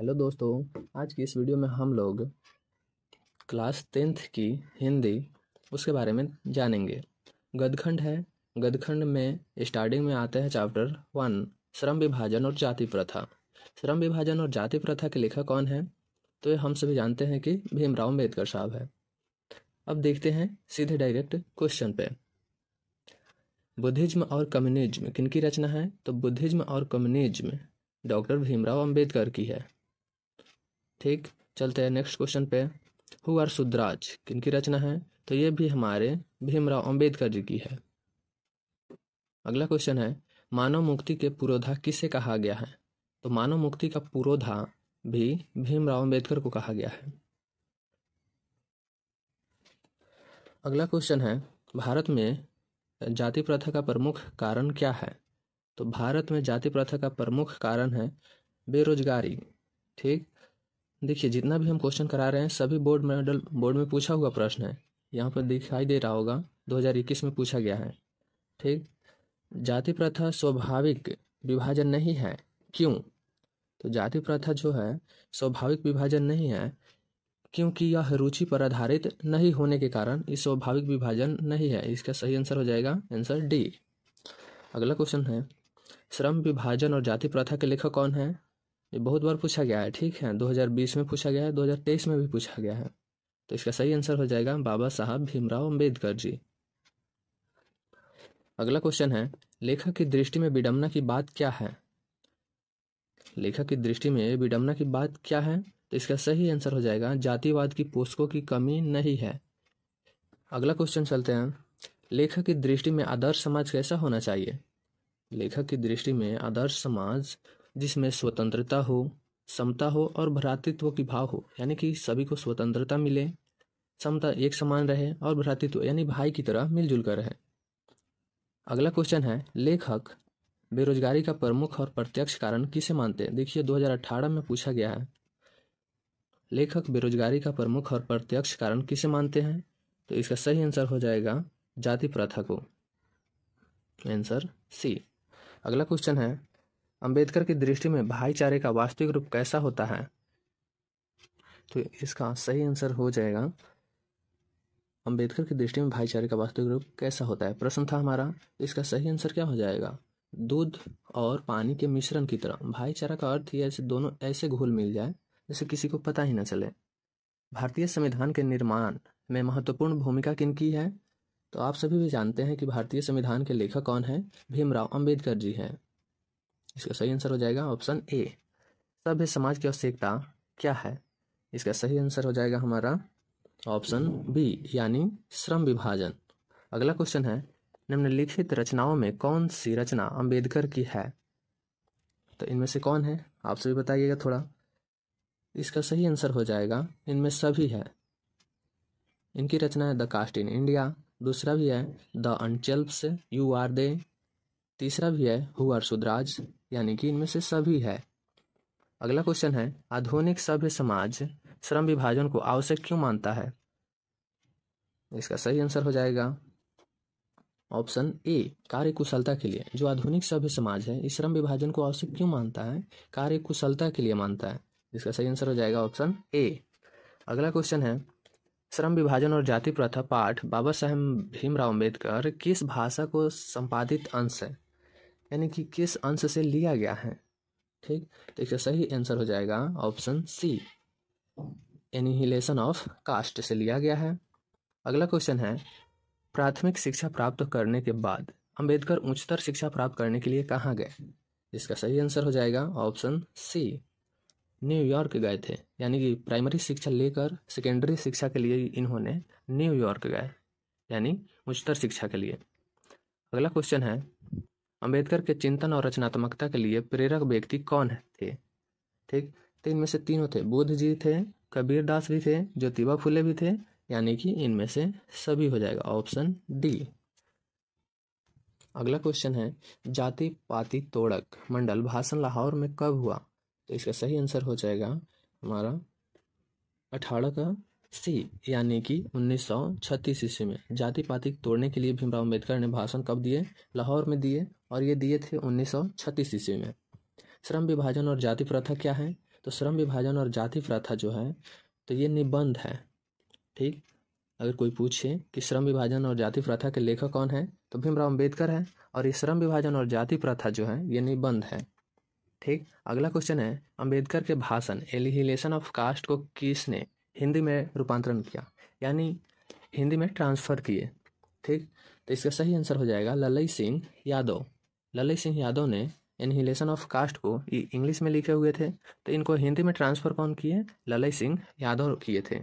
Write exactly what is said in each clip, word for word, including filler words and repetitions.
Hello दोस्तों, आज की इस वीडियो में हम लोग क्लास टेंथ की हिंदी उसके बारे में जानेंगे। गदखंड है, गदखंड में स्टार्टिंग में आता है चैप्टर वन, श्रम विभाजन और जाति प्रथा। श्रम विभाजन और जाति प्रथा के लेखक कौन है? तो ये हम सभी जानते हैं कि भीमराव अंबेडकर साहब है। अब देखते हैं सीधे डायरेक्ट क्वेश्चन पे। बुद्धिज्म और कम्युनिज्म किनकी रचना है? तो बुद्धिज्म और कम्युनिज्म डॉक्टर भीमराव अंबेडकर की है। ठीक, चलते हैं नेक्स्ट क्वेश्चन पे। हु आर शुद्राज किनकी रचना है? तो ये भी हमारे भीमराव अंबेडकर जी की है। अगला क्वेश्चन है, मानव मुक्ति के पुरोधा किसे कहा गया है? तो मानव मुक्ति का पुरोधा भी भीमराव अंबेडकर को कहा गया है। अगला क्वेश्चन है, भारत में जाति प्रथा का प्रमुख कारण क्या है? तो भारत में जाति प्रथा का प्रमुख कारण है बेरोजगारी। ठीक, देखिए जितना भी हम क्वेश्चन करा रहे हैं सभी बोर्ड मेडल बोर्ड में पूछा हुआ प्रश्न है। यहाँ पर दिखाई दे रहा होगा दो हज़ार इक्कीस में पूछा गया है। ठीक, जाति प्रथा स्वाभाविक विभाजन नहीं है, क्यों? तो जाति प्रथा जो है स्वाभाविक विभाजन नहीं है क्योंकि यह रुचि पर आधारित नहीं होने के कारण इस स्वाभाविक विभाजन नहीं है। इसका सही आंसर हो जाएगा आंसर डी। अगला क्वेश्चन है, श्रम विभाजन और जाति प्रथा के लेखक कौन है? ये बहुत बार पूछा गया है। ठीक है, दो हज़ार बीस में पूछा गया है, दो हज़ार तेईस में भी पूछा गया है। तो इसका सही आंसर हो जाएगा बाबा साहब भीमराव अंबेडकर जी। अगला क्वेश्चन है, लेखक की दृष्टि में विडम्बना की बात क्या है? लेखक की दृष्टि में विडम्बना की बात क्या है? तो इसका सही आंसर हो जाएगा जातिवाद की पोषकों की कमी नहीं है। अगला क्वेश्चन चलते हैं, लेखक की दृष्टि में आदर्श समाज कैसा होना चाहिए? लेखक की दृष्टि में आदर्श समाज जिसमें स्वतंत्रता हो, समता हो और भ्रातृत्व की भाव हो, यानी कि सभी को स्वतंत्रता मिले, समता एक समान रहे और भ्रातृत्व यानी भाई की तरह मिलजुल कर रहे। अगला क्वेश्चन है, लेखक बेरोजगारी का प्रमुख और प्रत्यक्ष कारण किसे मानते हैं? देखिए दो हज़ार अठारह में पूछा गया है, लेखक बेरोजगारी का प्रमुख और प्रत्यक्ष कारण किसे मानते हैं? तो इसका सही आंसर हो जाएगा जाति प्रथा को, आंसर सी। अगला क्वेश्चन है, अंबेडकर की दृष्टि में भाईचारे का वास्तविक रूप कैसा होता है? तो इसका सही आंसर हो जाएगा अंबेडकर की दृष्टि में भाईचारे का वास्तविक रूप कैसा होता है, प्रश्न था हमारा। इसका सही आंसर क्या हो जाएगा? दूध और पानी के मिश्रण की तरह। भाईचारा का अर्थ ही ऐसे दोनों ऐसे घुल मिल जाए जैसे किसी को पता ही ना चले। भारतीय संविधान के निर्माण में महत्वपूर्ण भूमिका किनकी है? तो आप सभी भी जानते हैं कि भारतीय संविधान के लेखक कौन है? भीमराव अंबेडकर जी हैं। इसका सही आंसर हो जाएगा ऑप्शन ए। सभ्य समाज की आवश्यकता क्या है? इसका सही आंसर हो जाएगा हमारा ऑप्शन बी, यानी श्रम विभाजन। अगला क्वेश्चन है, निम्नलिखित रचनाओं में कौन सी रचना अंबेडकर की है? तो इनमें से कौन है आप सभी बताइएगा थोड़ा। इसका सही आंसर हो जाएगा इनमें सभी है। इनकी रचना है द कास्ट इन इंडिया, दूसरा भी है the untouchables you are they, तीसरा भी है हु आर शुद्राज, यानी कि इनमें से सभी है। अगला क्वेश्चन है, आधुनिक सभ्य समाज श्रम विभाजन को आवश्यक क्यों मानता है? इसका सही आंसर हो जाएगा ऑप्शन ए, कार्य कुशलता के लिए। जो आधुनिक सभ्य समाज है इस श्रम विभाजन को आवश्यक क्यों मानता है? कार्य कुशलता के लिए मानता है। इसका सही आंसर हो जाएगा ऑप्शन ए। अगला क्वेश्चन है, श्रम विभाजन और जाति प्रथा पाठ बाबा साहेब भीमराव अंबेडकर किस भाषा को संपादित अंश है, यानी कि किस अंश से लिया गया है? ठीक, तो इसका सही आंसर हो जाएगा option C, annihilation of caste से लिया गया है। अगला क्वेश्चन है, प्राथमिक शिक्षा प्राप्त करने के बाद अंबेडकर उच्चतर शिक्षा प्राप्त करने के लिए कहाँ गए? इसका सही आंसर हो जाएगा ऑप्शन सी, न्यूयॉर्क गए थे, यानी कि प्राइमरी शिक्षा लेकर सेकेंडरी शिक्षा के लिए इन्होंने न्यूयॉर्क गए, यानी उच्चतर शिक्षा के लिए। अगला क्वेश्चन है, अंबेडकर के चिंतन और रचनात्मकता के लिए प्रेरक व्यक्ति कौन थे? ठीक, तो इनमें से तीनों थे, बुद्ध जी थे, कबीर दास भी थे, ज्योतिबा फुले भी थे, यानी कि इनमें से सभी हो जाएगा ऑप्शन डी। अगला क्वेश्चन है, जाति पाति तोड़क मंडल भाषण लाहौर में कब हुआ? तो इसका सही आंसर हो जाएगा हमारा अठारह का सी, यानी कि उन्नीस सौ छत्तीस ईस्वी में। जाति पाति तोड़ने के लिए भीमराव अंबेडकर ने भाषण कब दिए? लाहौर में दिए, और ये दिए थे उन्नीस सौ छत्तीस ईस्वी में। श्रम विभाजन और जाति प्रथा क्या है? तो श्रम विभाजन और जाति प्रथा जो है, तो ये निबंध है। ठीक, अगर कोई पूछे कि श्रम विभाजन और जाति प्रथा के लेखक कौन है, तो भीमराव अंबेडकर है, और ये श्रम विभाजन और जाति प्रथा जो है ये निबंध है। ठीक, अगला क्वेश्चन है, अंबेडकर के भाषण एनिहिलेशन ऑफ कास्ट को किसने हिंदी में रूपांतरण किया, यानी हिंदी में ट्रांसफ़र किए। ठीक, तो इसका सही आंसर हो जाएगा ललई सिंह यादव। ललई सिंह यादव ने एनिहिलेशन ऑफ कास्ट को इंग्लिश में लिखे हुए थे, तो इनको हिंदी में ट्रांसफ़र कौन किए, ललई सिंह यादव किए थे।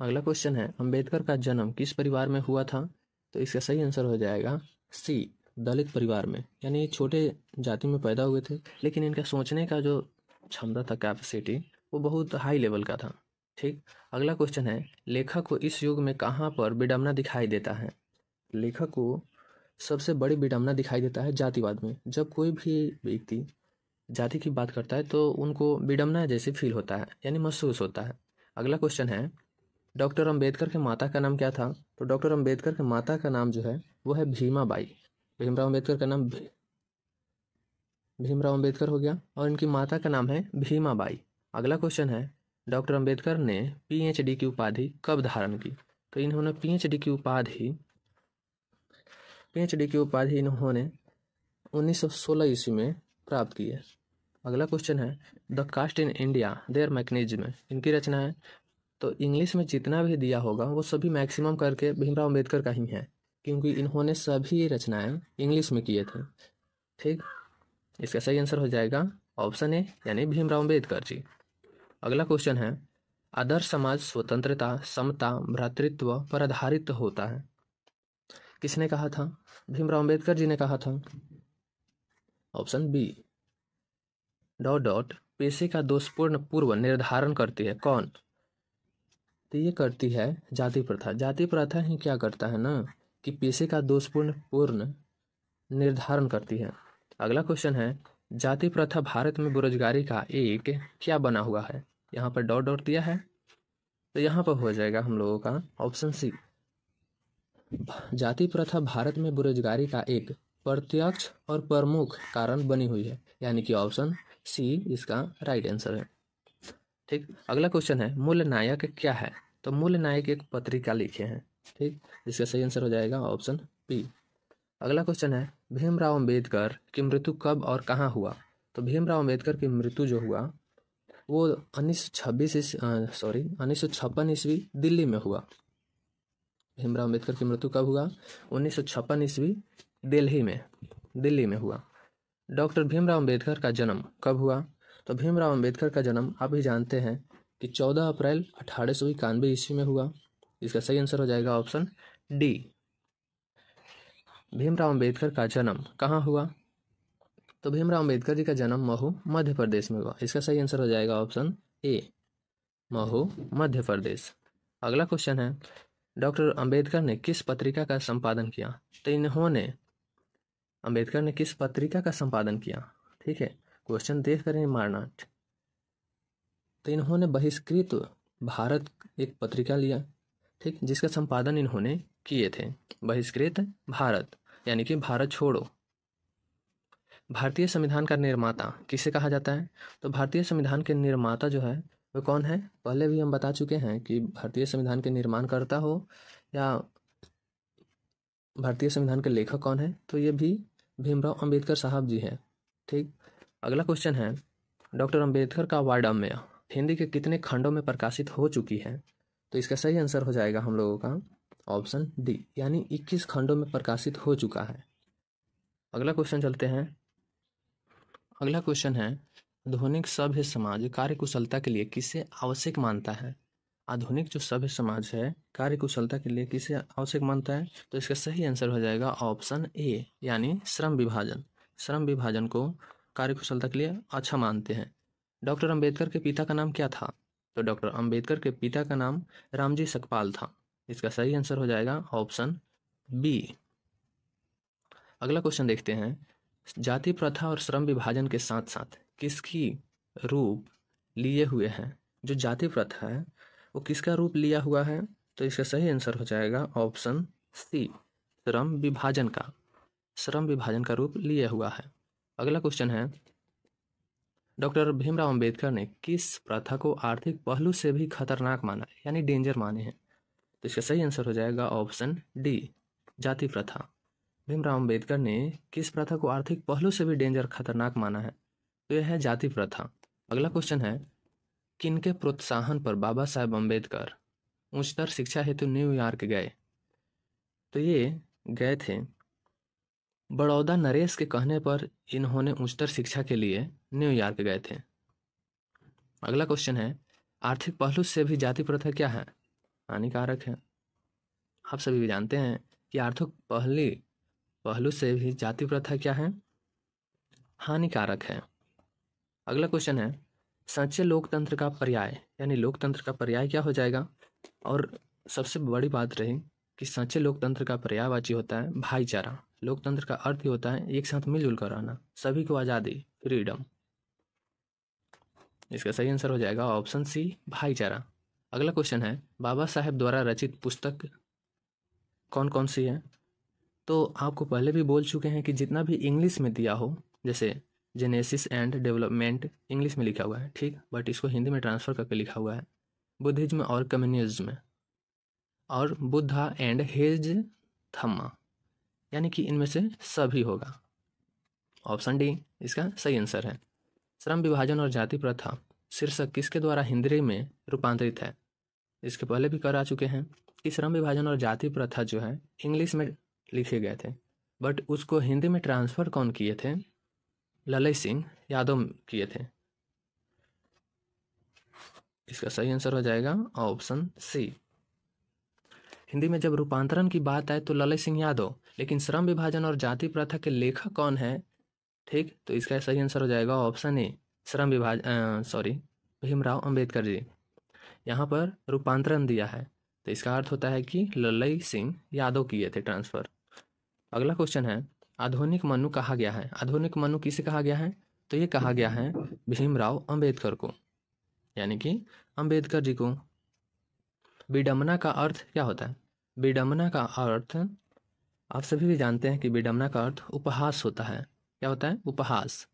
अगला क्वेश्चन है, अंबेडकर का जन्म किस परिवार में हुआ था, तो इसका सही आंसर हो जाएगा सी, दलित परिवार में, यानी छोटे जाति में पैदा हुए थे, लेकिन इनका सोचने का जो क्षमता था, कैपेसिटी, वो बहुत हाई लेवल का था। ठीक, अगला क्वेश्चन है, लेखक को इस युग में कहाँ पर विडम्बना दिखाई देता है, लेखक को सबसे बड़ी विडम्बना दिखाई देता है जातिवाद में। जब कोई भी व्यक्ति जाति की बात करता है तो उनको विडम्बना जैसे फील होता है, यानी महसूस होता है। अगला क्वेश्चन है, डॉक्टर अंबेडकर के माता का नाम क्या था, तो डॉक्टर अंबेडकर के माता का नाम जो है वो है भीमा बाई। भीमराव अंबेडकर का नाम भी... भीमराव अंबेडकर हो गया, और इनकी माता का नाम है भीमा बाई। अगला क्वेश्चन है, डॉक्टर अंबेडकर ने पीएचडी की उपाधि कब धारण की, तो इन्होंने पीएचडी की उपाधि पीएचडी की उपाधि इन्होंने उन्नीस सौ सोलह ईस्वी में प्राप्त की है। अगला क्वेश्चन है, the caste in India their mechanism, इनकी रचना है। तो इंग्लिश में जितना भी दिया होगा वो सभी मैक्सिमम करके भीमराव अंबेडकर का ही है, क्योंकि इन्होंने सभी रचनाएँ इंग्लिश में किए थे। ठीक, इसका सही आंसर हो जाएगा ऑप्शन ए, यानी भीमराव अंबेडकर जी। अगला क्वेश्चन है, आदर्श समाज स्वतंत्रता, समता, भ्रातृत्व पर आधारित होता है, किसने कहा था, भीमराव अंबेडकर जी ने कहा था। ऑप्शन बी, डॉट डॉट पेशे का दोषपूर्ण पूर्व निर्धारण करती है कौन, तो ये करती है जाति प्रथा। जाति प्रथा ही क्या करता है ना, कि पेशे का दोषपूर्ण पूर्ण निर्धारण करती है। अगला क्वेश्चन है, जाति प्रथा भारत में बेरोजगारी का एक क्या बना हुआ है, यहाँ पर डॉट डॉट दिया है, तो यहाँ पर हो जाएगा हम लोगों का ऑप्शन सी, जाति प्रथा भारत में बेरोजगारी का एक प्रत्यक्ष और प्रमुख कारण बनी हुई है, यानी कि ऑप्शन सी इसका राइट आंसर है। ठीक, अगला क्वेश्चन है, मूल नायक क्या है, तो मूल नायक एक पत्रिका लिखे हैं। ठीक, इसका सही आंसर हो जाएगा ऑप्शन बी। अगला क्वेश्चन है, भीमराव अंबेडकर की मृत्यु कब और कहाँ हुआ, तो भीमराव अंबेडकर की मृत्यु जो हुआ वो उन्नीस सौ छब्बीस सॉरी उन्नीस सौ छप्पन ईस्वी दिल्ली में हुआ। भीमराव अंबेडकर की मृत्यु कब हुआ, उन्नीस सौ छप्पन ईस्वी दिल्ली में दिल्ली में हुआ। डॉक्टर भीमराव अंबेडकर का जन्म कब हुआ, तो भीमराव अंबेडकर का जन्म आप ही जानते हैं कि चौदह अप्रैल अठारह सौ इक्यानवे ईस्वी में हुआ। इसका सही आंसर हो जाएगा ऑप्शन डी। भीमराव अंबेडकर का जन्म कहाँ हुआ, तो भीमराव अंबेडकर जी का जन्म महू मध्य प्रदेश में हुआ। इसका सही आंसर हो जाएगा ऑप्शन ए, महू मध्य प्रदेश। अगला क्वेश्चन है, डॉक्टर अंबेडकर ने किस पत्रिका का संपादन किया, तो इन्होंने अंबेडकर ने किस पत्रिका का संपादन किया। ठीक है, क्वेश्चन देख कर ही मारना, तो इन्होंने बहिष्कृत भारत एक पत्रिका लिया, ठीक, जिसका संपादन इन्होंने किए थे, बहिष्कृत भारत, यानी कि भारत छोड़ो। भारतीय संविधान का निर्माता किसे कहा जाता है, तो भारतीय संविधान के निर्माता जो है वो कौन है, पहले भी हम बता चुके हैं कि भारतीय संविधान के निर्माणकर्ता हो या भारतीय संविधान के लेखक कौन है, तो ये भी भीमराव अंबेडकर साहब जी हैं। ठीक, अगला क्वेश्चन है, डॉक्टर अंबेडकर का वाड्मय हिंदी के कितने खंडों में प्रकाशित हो चुकी है, तो इसका सही आंसर हो जाएगा हम लोगों का ऑप्शन डी, यानी इक्कीस खंडों में प्रकाशित हो चुका है। अगला क्वेश्चन चलते हैं, अगला क्वेश्चन है, आधुनिक सभ्य समाज कार्यकुशलता के लिए किसे आवश्यक मानता है, आधुनिक जो सभ्य समाज है कार्यकुशलता के लिए किसे आवश्यक मानता है, तो इसका सही आंसर हो जाएगा ऑप्शन ए, यानी श्रम विभाजन। श्रम विभाजन को कार्यकुशलता के लिए अच्छा मानते हैं। डॉक्टर अम्बेडकर के पिता का नाम क्या था, तो डॉक्टर अम्बेडकर के पिता का नाम रामजी सकपाल था। इसका सही आंसर हो जाएगा ऑप्शन बी। अगला क्वेश्चन देखते हैं, जाति प्रथा और श्रम विभाजन के साथ साथ किसकी रूप लिए हुए हैं, जो जाति प्रथा है वो किसका रूप लिया हुआ है, तो इसका सही आंसर हो जाएगा ऑप्शन सी, श्रम विभाजन का श्रम विभाजन का रूप लिए हुआ है। अगला क्वेश्चन है, डॉक्टर भीमराव अंबेडकर ने किस प्रथा को आर्थिक पहलू से भी खतरनाक माना है, यानी डेंजर माने हैं? तो इसका सही आंसर हो जाएगा ऑप्शन डी, जाति प्रथा। भीमराव अंबेडकर ने किस प्रथा को आर्थिक पहलू से भी डेंजर खतरनाक माना है? तो यह है जाति प्रथा। अगला क्वेश्चन है, किनके प्रोत्साहन पर बाबा साहेब अम्बेडकर उच्चतर शिक्षा हेतु न्यूयॉर्क गए? तो ये गए थे बड़ौदा नरेश के कहने पर, इन्होंने उच्चतर शिक्षा के लिए न्यूयॉर्क गए थे। अगला क्वेश्चन है, आर्थिक पहलू से भी जाति प्रथा क्या है? हानिकारक है। आप सभी भी जानते हैं कि आर्थिक पहली पहलू से भी जाति प्रथा क्या है? हानिकारक है। अगला क्वेश्चन है, सच्चे लोकतंत्र का पर्याय, यानी लोकतंत्र का पर्याय क्या हो जाएगा? और सबसे बड़ी बात रही कि सच्चे लोकतंत्र का पर्यायवाची होता है भाईचारा। लोकतंत्र का अर्थ ही होता है एक साथ मिलजुल कर रहना, सभी को आज़ादी, फ्रीडम। इसका सही आंसर हो जाएगा ऑप्शन सी, भाईचारा। अगला क्वेश्चन है, बाबा साहेब द्वारा रचित पुस्तक कौन कौन सी है? तो आपको पहले भी बोल चुके हैं कि जितना भी इंग्लिश में दिया हो, जैसे जेनेसिस एंड डेवलपमेंट इंग्लिश में लिखा हुआ है, ठीक, बट इसको हिंदी में ट्रांसफ़र करके लिखा हुआ है बुद्धिज्म और कम्युनिज्म और बुद्धा एंड हेज थम्मा, यानी कि इनमें से सभी होगा। ऑप्शन डी इसका सही आंसर है। श्रम विभाजन और जाति प्रथा शीर्षक किसके द्वारा हिंदी में रूपांतरित है? इसके पहले भी कर आ चुके हैं कि श्रम विभाजन और जाति प्रथा जो है इंग्लिश में लिखे गए थे, बट उसको हिंदी में ट्रांसफ़र कौन किए थे? ललई सिंह यादव किए थे। इसका सही आंसर हो जाएगा ऑप्शन सी। हिंदी में जब रूपांतरण की बात आए तो ललई सिंह यादव, लेकिन श्रम विभाजन और जाति प्रथा के लेखक कौन है? ठीक, तो इसका सही आंसर हो जाएगा ऑप्शन ए, श्रम विभाजन सॉरी भीमराव अंबेडकर जी। यहाँ पर रूपांतरण दिया है तो इसका अर्थ होता है कि ललई सिंह यादव किए थे ट्रांसफ़र। अगला क्वेश्चन है, आधुनिक मनु कहा गया है? आधुनिक मनु किसे कहा गया है? तो ये कहा गया है भीमराव अंबेडकर को, यानी कि अंबेडकर जी को। विडम्बना का अर्थ क्या होता है? विडम्बना का अर्थ आप सभी भी जानते हैं कि विडम्बना का अर्थ उपहास होता है। क्या होता है? उपहास।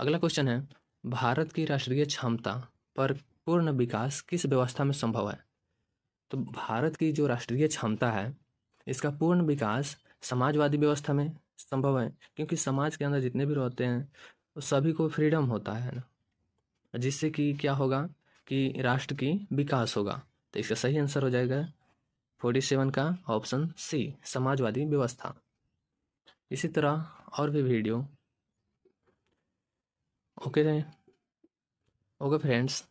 अगला क्वेश्चन है, भारत की राष्ट्रीय क्षमता पर पूर्ण विकास किस व्यवस्था में संभव है? तो भारत की जो राष्ट्रीय क्षमता है इसका पूर्ण विकास समाजवादी व्यवस्था में संभव है, क्योंकि समाज के अंदर जितने भी रहते हैं वो सभी को फ्रीडम होता है ना, जिससे कि क्या होगा कि राष्ट्र की विकास होगा। तो इसका सही आंसर हो जाएगा फोर्टी सेवन का ऑप्शन सी, समाजवादी व्यवस्था। इसी तरह और भी वीडियो। ओके रहे ओके फ्रेंड्स,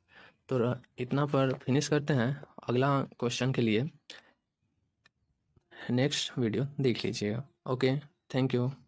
तो इतना पर फिनिश करते हैं। अगला क्वेश्चन के लिए नेक्स्ट वीडियो देख लीजिएगा। Okay, thank you.